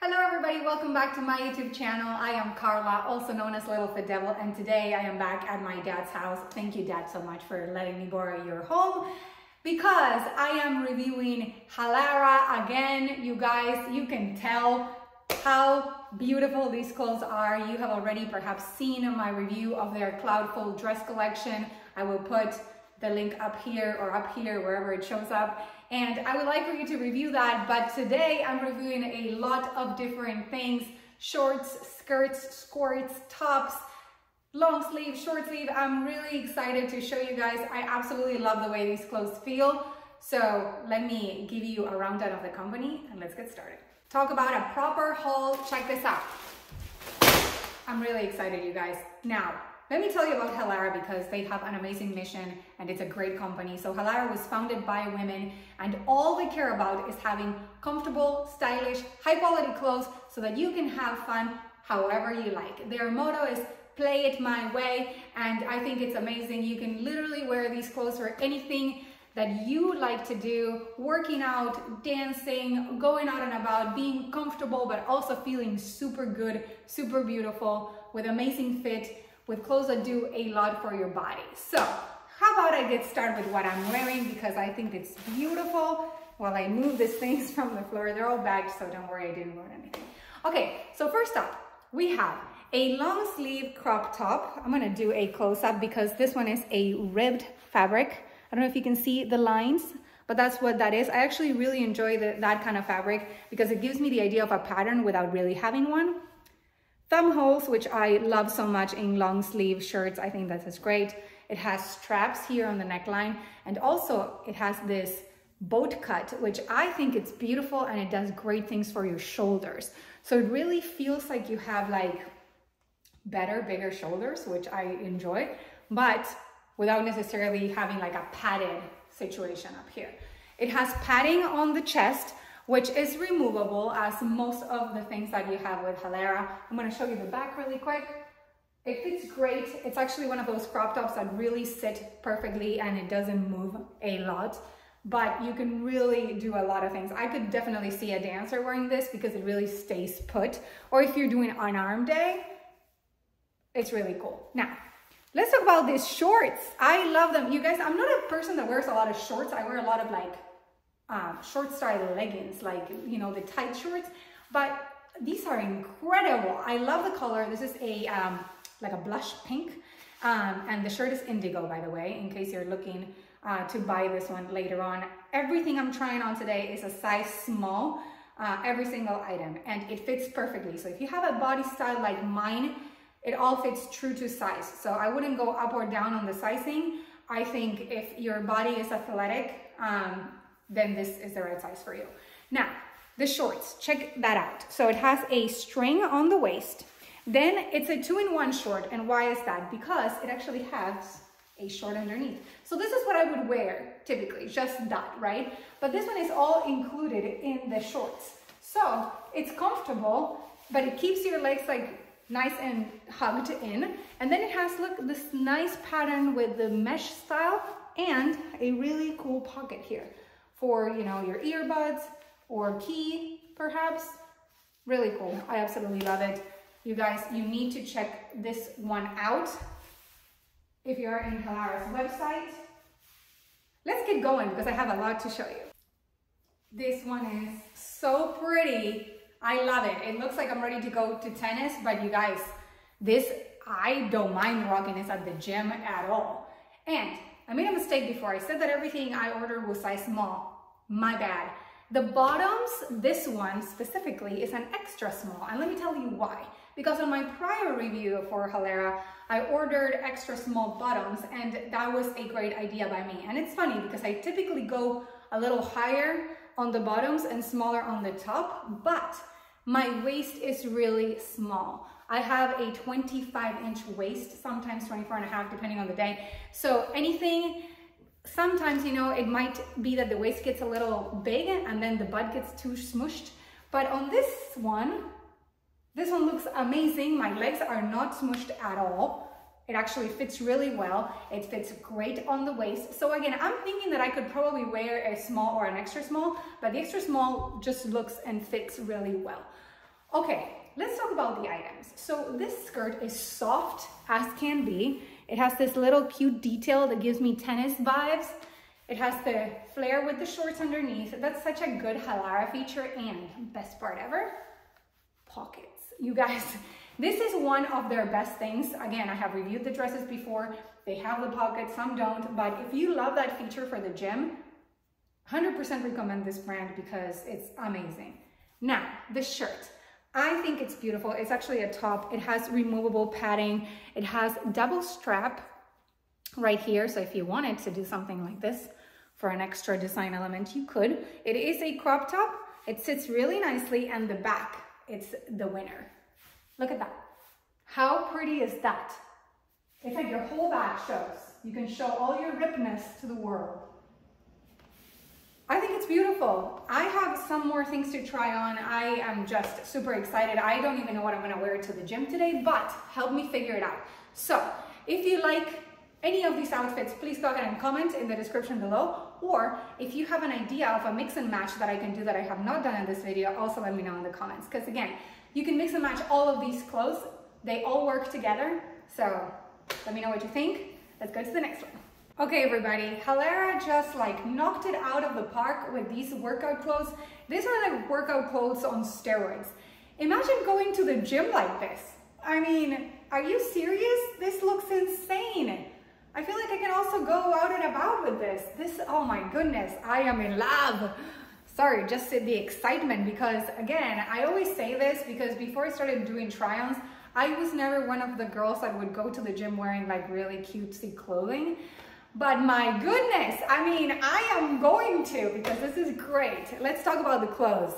Hello everybody, welcome back to my YouTube channel. I am Carla, also known as Little Fit Devil, and today I am back at my dad's house. Thank you, Dad, so much for letting me borrow your home because I am reviewing Halara again. You guys, you can tell how beautiful these clothes are. You have already perhaps seen my review of their Cloudful dress collection. I will put the link up here or up here, wherever it shows up. And I would like for you to review that, but today I'm reviewing a lot of different things: shorts, skirts, skorts, tops, long sleeve, short sleeve. I'm really excited to show you guys. I absolutely love the way these clothes feel. So let me give you a rundown of the company and let's get started. Talk about a proper haul, check this out. I'm really excited, you guys. Now, let me tell you about Halara because they have an amazing mission and it's a great company. So Halara was founded by women and all they care about is having comfortable, stylish, high quality clothes so that you can have fun however you like. Their motto is play it my way, and I think it's amazing. You can literally wear these clothes for anything that you like to do: working out, dancing, going out and about, being comfortable, but also feeling super good, super beautiful, with amazing fit, with clothes that do a lot for your body. So how about I get started with what I'm wearing because I think it's beautiful. While I move these things from the floor, they're all bagged, so don't worry, I didn't learn anything. Okay, so first up, we have a long sleeve crop top. I'm gonna do a close up because this one is a ribbed fabric. I don't know if you can see the lines, but that's what that is. I actually really enjoy that kind of fabric because it gives me the idea of a pattern without really having one. Thumb holes, which I love so much in long sleeve shirts. I think that is great. It has straps here on the neckline, and also it has this boat cut, which I think it's beautiful and it does great things for your shoulders. So it really feels like you have like better, bigger shoulders, which I enjoy, but without necessarily having like a padded situation up here. It has padding on the chest, which is removable, as most of the things that you have with Halara. I'm gonna show you the back really quick. It fits great. It's actually one of those crop tops that really sit perfectly and it doesn't move a lot, but you can really do a lot of things. I could definitely see a dancer wearing this because it really stays put. Or if you're doing an arm day, it's really cool. Now, let's talk about these shorts. I love them. You guys, I'm not a person that wears a lot of shorts. I wear a lot of like, short style leggings, like, you know, the tight shorts, but these are incredible. I love the color. This is a like a blush pink, and the shirt is indigo, by the way, in case you're looking to buy this one later on. Everything I'm trying on today is a size small, every single item, and it fits perfectly. So if you have a body style like mine, it all fits true to size, so I wouldn't go up or down on the sizing. I think if your body is athletic, then this is the right size for you. Now, the shorts, check that out. So it has a string on the waist. Then it's a 2-in-1 short, and why is that? Because it actually has a short underneath. So this is what I would wear typically, just that, right? But this one is all included in the shorts. So it's comfortable, but it keeps your legs like nice and hugged in. And then it has, look, this nice pattern with the mesh style and a really cool pocket here for, you know, your earbuds or key, perhaps. Really cool. I absolutely love it. You guys, you need to check this one out if you're in Halara's website. Let's get going because I have a lot to show you. This one is so pretty. I love it. It looks like I'm ready to go to tennis, but you guys, this, I don't mind rocking this at the gym at all. And I made a mistake before. I said that everything I ordered was size small. My bad. The bottoms, this one specifically, is an extra small. And let me tell you why. Because on my prior review for Halara, I ordered extra small bottoms, and that was a great idea by me. And it's funny because I typically go a little higher on the bottoms and smaller on the top, but my waist is really small. I have a 25-inch waist, sometimes 24.5, depending on the day. So anything, sometimes, you know, it might be that the waist gets a little big and then the butt gets too smooshed. But on this one looks amazing. My legs are not smooshed at all. It actually fits really well. It fits great on the waist. So again, I'm thinking that I could probably wear a small or an extra small, but the extra small just looks and fits really well. Okay, let's talk about the items. So this skirt is soft as can be. It has this little cute detail that gives me tennis vibes. It has the flare with the shorts underneath. That's such a good Halara feature, and best part ever, pockets. You guys, this is one of their best things. Again, I have reviewed the dresses before. They have the pockets, some don't, but if you love that feature for the gym, 100% recommend this brand because it's amazing. Now, the shirt. I think it's beautiful. It's actually a top. It has removable padding. It has double strap right here. So if you wanted to do something like this for an extra design element, you could. It is a crop top. It sits really nicely, and the back, it's the winner. Look at that. How pretty is that? It's like your whole back shows. You can show all your ripness to the world. I think it's beautiful. I have some more things to try on. I am just super excited. I don't even know what I'm gonna wear to the gym today, but help me figure it out. So if you like any of these outfits, please go ahead and comment in the description below. Or if you have an idea of a mix and match that I can do that I have not done in this video, also let me know in the comments. Because again, you can mix and match all of these clothes. They all work together. So let me know what you think. Let's go to the next one. Okay, everybody, Halara just like knocked it out of the park with these workout clothes. These are like workout clothes on steroids. Imagine going to the gym like this. I mean, are you serious? This looks insane. I feel like I can also go out and about with this. This, oh my goodness, I am in love. Sorry, just the excitement, because again, I always say this because before I started doing try-ons, I was never one of the girls that would go to the gym wearing like really cutesy clothing. But my goodness, I mean, I am going to, because this is great. Let's talk about the clothes.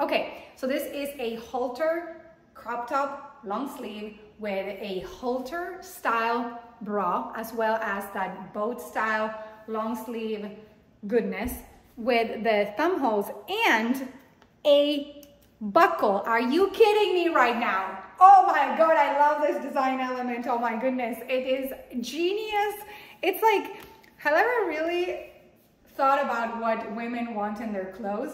Okay, so this is a halter crop top, long sleeve with a halter style bra, as well as that boat style long sleeve goodness with the thumb holes and a buckle. Are you kidding me right now? Oh my God, I love this design element. Oh my goodness, it is genius. It's like Halara really thought about what women want in their clothes.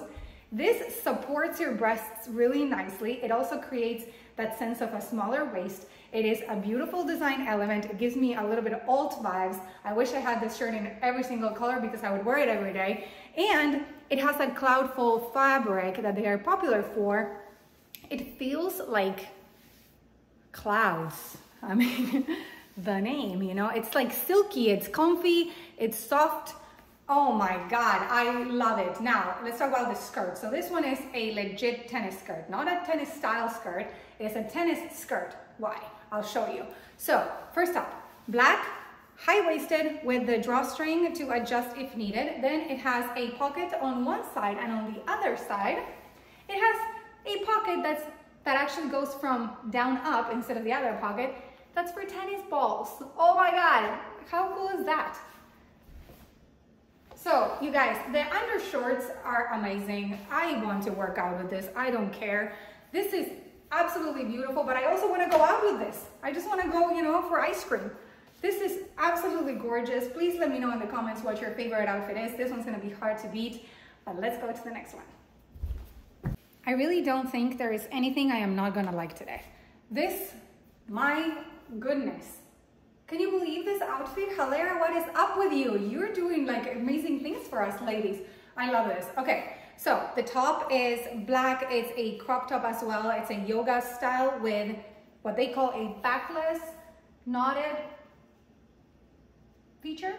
This supports your breasts really nicely. It also creates that sense of a smaller waist. It is a beautiful design element. It gives me a little bit of alt vibes. I wish I had this shirt in every single color because I would wear it every day. And it has that Cloudful fabric that they are popular for. It feels like clouds. I mean, the name, you know, it's like silky, it's comfy, it's soft. Oh my God, I love it. Now, let's talk about the skirt. So this one is a legit tennis skirt, not a tennis style skirt. It's a tennis skirt. Why? I'll show you. So first up, black, high-waisted with the drawstring to adjust if needed. Then it has a pocket on one side, and on the other side, it has a pocket that actually goes from down up instead of the other pocket. That's for tennis balls. Oh my God, how cool is that? So you guys, the undershorts are amazing. I want to work out with this. I don't care. This is absolutely beautiful, but I also want to go out with this. I just want to go, you know, for ice cream. This is absolutely gorgeous. Please let me know in the comments what your favorite outfit is. This one's going to be hard to beat, but let's go to the next one. I really don't think there is anything I am not going to like today. This, my goodness. Can you believe this outfit? Halara, what is up with you? You're doing like amazing things for us, ladies. I love this. Okay, so the top is black. It's a crop top as well. It's a yoga style with what they call a backless knotted feature.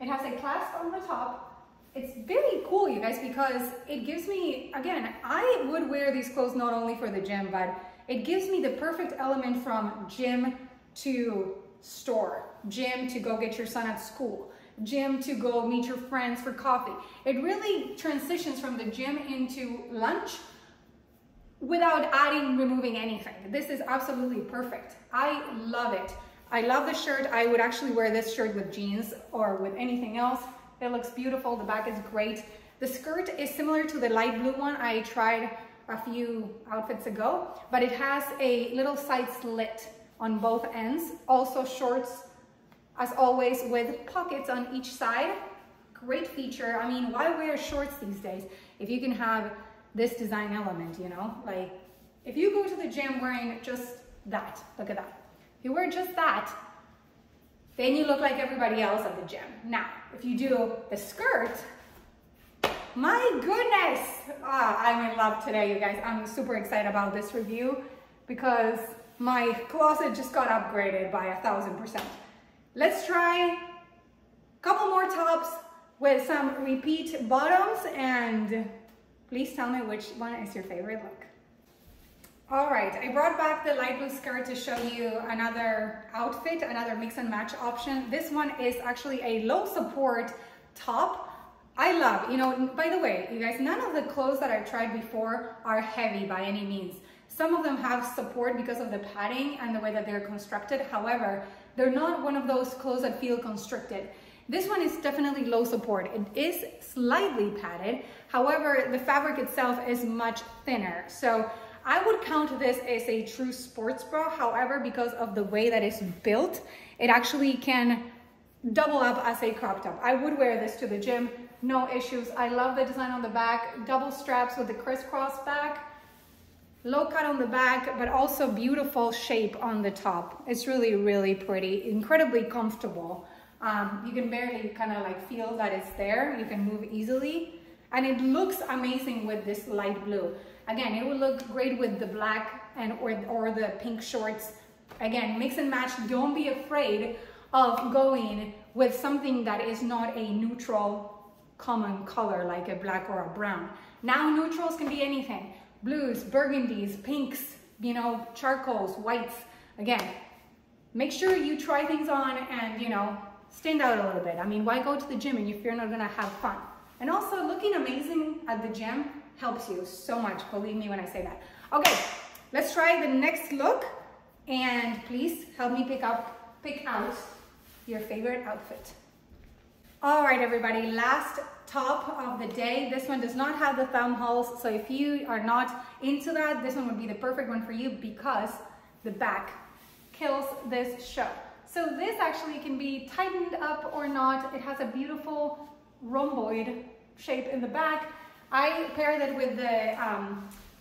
It has a clasp on the top. It's very cool, you guys, because it gives me, again, I would wear these clothes not only for the gym, but it gives me the perfect element from gym to store, gym to go get your son at school, gym to go meet your friends for coffee. It really transitions from the gym into lunch without adding, removing anything. This is absolutely perfect. I love it. I love the shirt. I would actually wear this shirt with jeans or with anything else. It looks beautiful. The back is great. The skirt is similar to the light blue one I tried a few outfits ago, but it has a little side slit on both ends. Also shorts, as always, with pockets on each side. Great feature. I mean, why wear shorts these days if you can have this design element, you know? Like, If you go to the gym wearing just that, look at that. If you wear just that, then you look like everybody else at the gym. Now, if you do the skirt, my goodness, I'm in love today, you guys. I'm super excited about this review because my closet just got upgraded by 1,000%. Let's try a couple more tops with some repeat bottoms and please tell me which one is your favorite look. All right, I brought back the light blue skirt to show you another outfit, another mix and match option. This one is actually a low support top. I love, you know, by the way, you guys, none of the clothes that I've tried before are heavy by any means. Some of them have support because of the padding and the way that they're constructed. However, they're not one of those clothes that feel constricted. This one is definitely low support. It is slightly padded. However, the fabric itself is much thinner. So I would count this as a true sports bra. However, because of the way that it's built, it actually can double up as a crop top. I would wear this to the gym, no issues. I love the design on the back, double straps with the crisscross back, low cut on the back, but also beautiful shape on the top. It's really, really pretty, incredibly comfortable. You can barely kind of like feel that it's there. You can move easily. And it looks amazing with this light blue. Again, it would look great with the black and or the pink shorts. Again, mix and match. Don't be afraid of going with something that is not a neutral common color like a black or a brown. Now neutrals can be anything. Blues, burgundies, pinks, you know, charcoals, whites. Again, make sure you try things on and, you know, stand out a little bit. I mean, why go to the gym if you're not gonna have fun? And also looking amazing at the gym helps you so much. Believe me when I say that. Okay, let's try the next look and please help me pick out your favorite outfit. All right, everybody, last top of the day. This one does not have the thumb holes. So if you are not into that, this one would be the perfect one for you because the back kills this show. So this actually can be tightened up or not. It has a beautiful rhomboid shape in the back. I paired it with the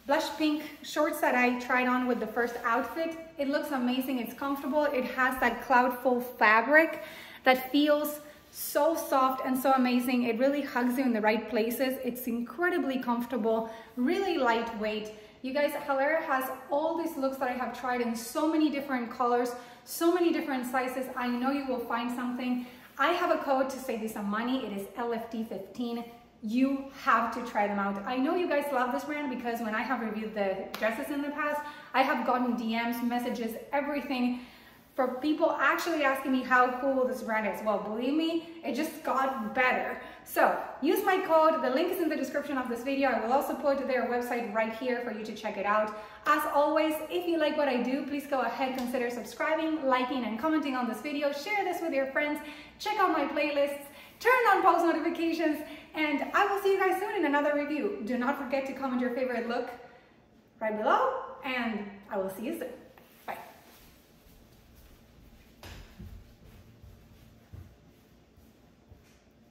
blush pink shorts that I tried on with the first outfit. It looks amazing. It's comfortable. It has that Cloudful fabric that feels so soft and so amazing. It really hugs you in the right places. It's incredibly comfortable, really lightweight. You guys, Halara has all these looks that I have tried in so many different colors, so many different sizes. I know you will find something. I have a code to save you some money. It is LFT15. You have to try them out. I know you guys love this brand because when I have reviewed the dresses in the past, I have gotten DMs, messages, everything for people actually asking me how cool this brand is. Well, believe me, it just got better. So use my code. The link is in the description of this video. I will also put their website right here for you to check it out. As always, if you like what I do, please go ahead, consider subscribing, liking, and commenting on this video. Share this with your friends. Check out my playlists. Turn on post notifications. And I will see you guys soon in another review. Do not forget to comment your favorite look right below. And I will see you soon.